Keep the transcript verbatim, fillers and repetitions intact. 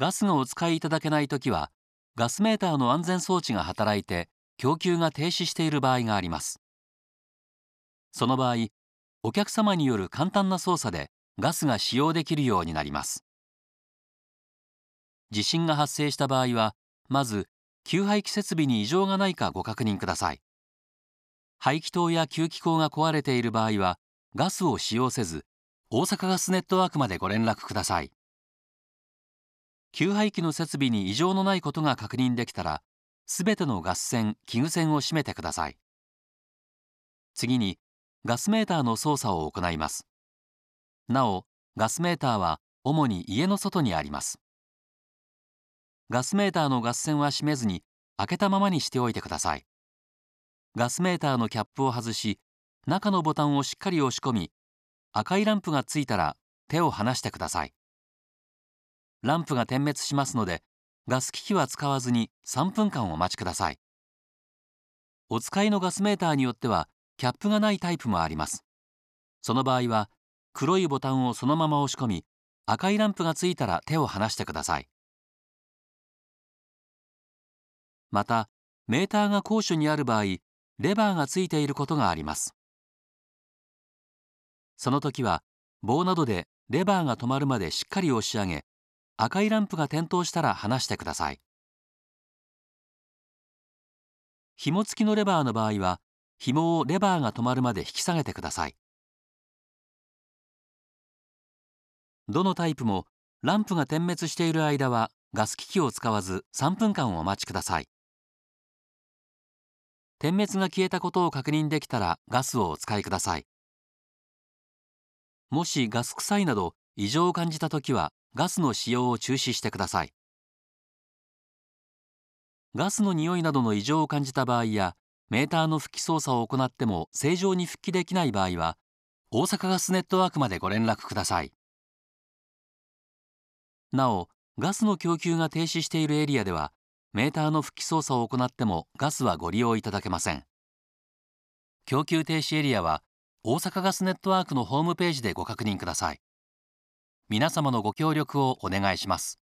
ガスがお使いいただけないときは、ガスメーターの安全装置が働いて供給が停止している場合があります。その場合、お客様による簡単な操作でガスが使用できるようになります。地震が発生した場合は、まず給排気設備に異常がないかご確認ください。排気筒や給気口が壊れている場合は、ガスを使用せず、大阪ガスネットワークまでご連絡ください。給排気の設備に異常のないことが確認できたら、すべてのガス栓・器具栓を閉めてください。次に、ガスメーターの操作を行います。なお、ガスメーターは主に家の外にあります。ガスメーターのガス栓は閉めずに、開けたままにしておいてください。ガスメーターのキャップを外し、中のボタンをしっかり押し込み、赤いランプがついたら手を離してください。ランプが点滅しますので、ガス機器は使わずにさんぷんかんお待ちください。お使いのガスメーターによっては、キャップがないタイプもあります。その場合は、黒いボタンをそのまま押し込み、赤いランプがついたら手を離してください。また、メーターが高所にある場合、レバーがついていることがあります。その時は、棒などでレバーが止まるまでしっかり押し上げ、赤いランプが点灯したら離してください。紐付きのレバーの場合は、紐をレバーが止まるまで引き下げてください。どのタイプも、ランプが点滅している間は、ガス機器を使わずさんぷんかんお待ちください。点滅が消えたことを確認できたらガスをお使いください。もしガス臭いなど異常を感じたときはガスの使用を中止してください。ガスの匂いなどの異常を感じた場合やメーターの復帰操作を行っても正常に復帰できない場合は大阪ガスネットワークまでご連絡ください。なお、ガスの供給が停止しているエリアではメーターの復帰操作を行ってもガスはご利用いただけません。供給停止エリアは大阪ガスネットワークのホームページでご確認ください。皆様のご協力をお願いします。